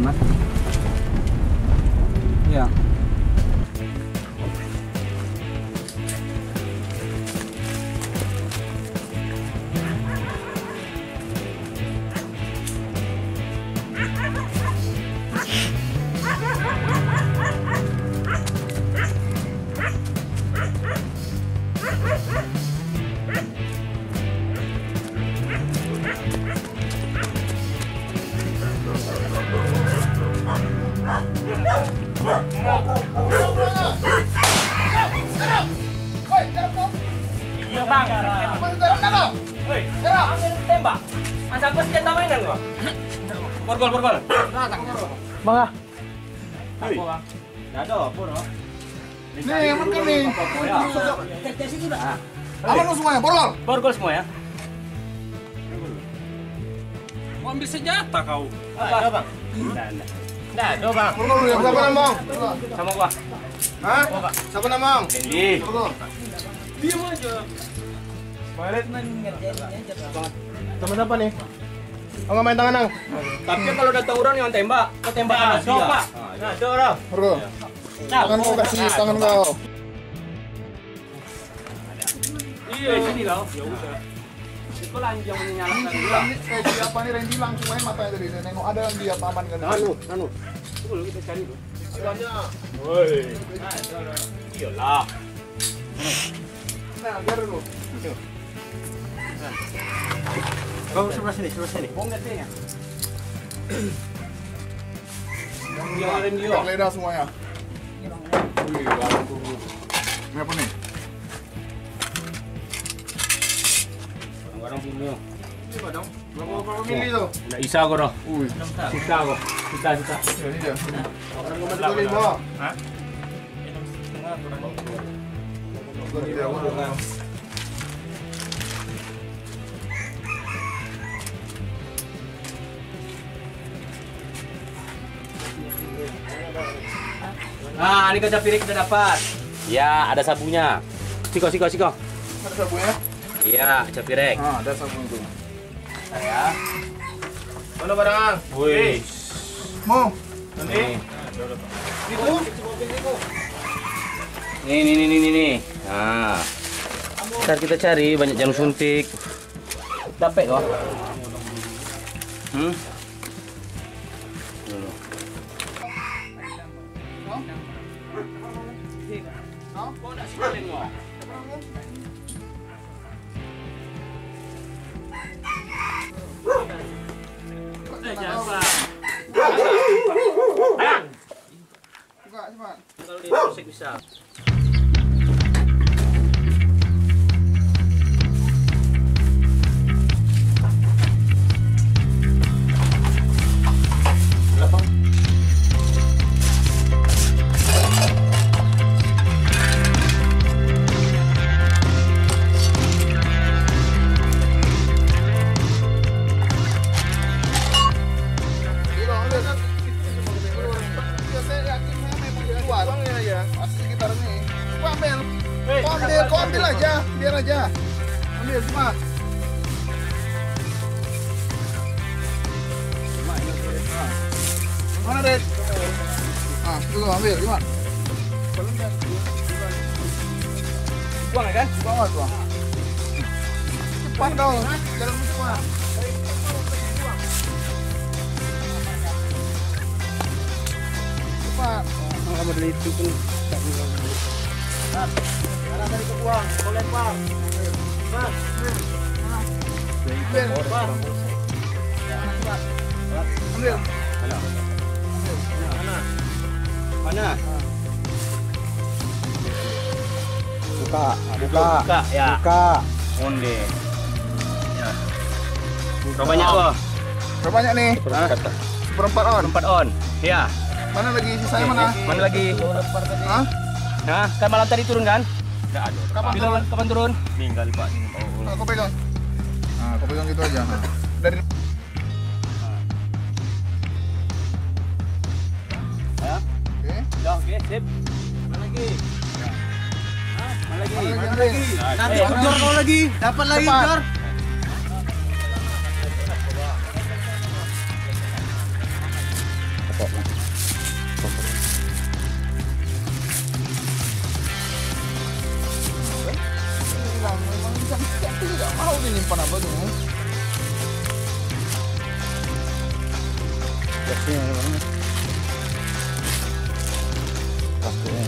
amat. Ya. Bang, tembak. Masa aku senjata mainan gua. Borgol. Bang. Hei. Dado, poro. Nih, yang makan nih. Tek sini, Bang. Apa lu semuanya? Borgol. Borgol semua ya. Mau ambil senjata kau. Apa, Bang? Dado, Bang. Borgol lu yang siapa namang? Sama gua. Hah? Siapa namang? Dendi. Diam aja. Teman apa nih? Enggak main tangan, Nang. Tapi kalau datang orang yang tembak, kau tembak aja. Coba. Nah, dorong. Bro. Tangan kau kasih tangan kau. Iya, sini kau. Ya udah. Itu lanjang menyalakan dulu. Siapa nih Randy langsung main matanya tadi. Nengok ada yang dia paman kan. Nanu. Tunggu dulu kita cari dulu. Silakannya. Woi. Nah, dorong. Iyalah. Nah, biar dulu. Kau sebelah sini. Bongkar dia. Yang leda semuanya. Wih, langsung turun. Ini apa nih? Barang-barang bunuh. Ini padang. Berapa mili tuh? Nggak isa aku dah. Sisa. Ini dia. Orang kembali ke bawah. Hah? Nah, ini kaca piring kita dapat. Ya, ada sabunya. Siko. Ada sabunya? Iya, kaca piring. Ah, ada sabun tuh. Ya. Mana barang? Wih. Mau? Nanti. Itu. Nih. Nah. Ntar kita cari banyak jarum suntik. Dapat kok. Buka cepat. Kalau di musik bisa. Mana deh? Ah, itu ambil, gimana? Belum dah. Buang ya kan? Buang. Cepat kau, jalan semua. Cepat. Kalau kamu beli itu pun tak boleh. Karena dari kebuang, boleh bang. Bang. Ambil. Ambil. Mana? Buka. Ya. Buka. Onde. Ya. Berapa banyak kok? Berapa banyak nih? Seperempat on. Ya. Mana lagi sisanya mana? Mana lagi? Hah? Nah, kan malam tadi turun kan? Enggak ada. Kapan turun? Minggu Pak. Oh. Aku pegang. Nah, aku pegang gitu aja. Dari sip. Mana lagi? Nanti jor kau lagi, dapat lagi jor. empanadinho. Capinha, né? Capinha.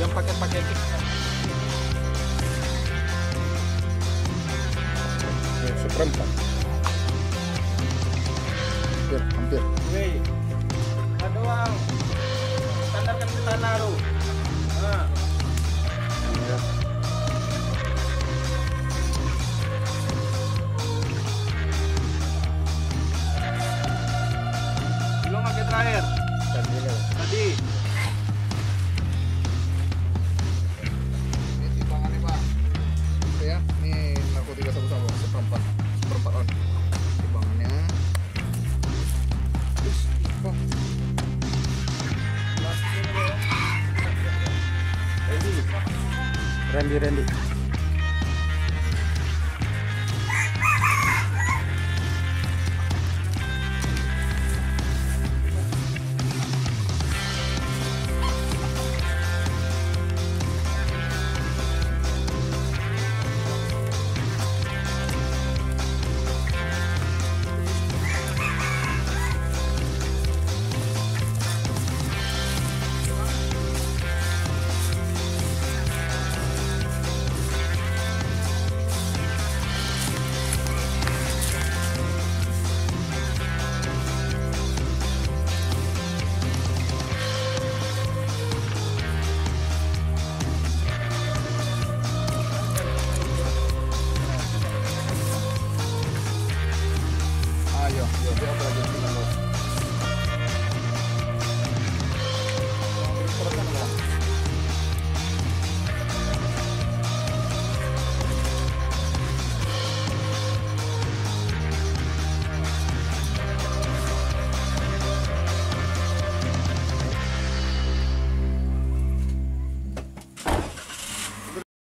Yang pakai-pakai gitu. Ya, seperempat. Hampir. Wei. Ada uang. Tandakan ke tanah lu. Nah. Ya. Belum pakai terakhir. Tadi. Randy.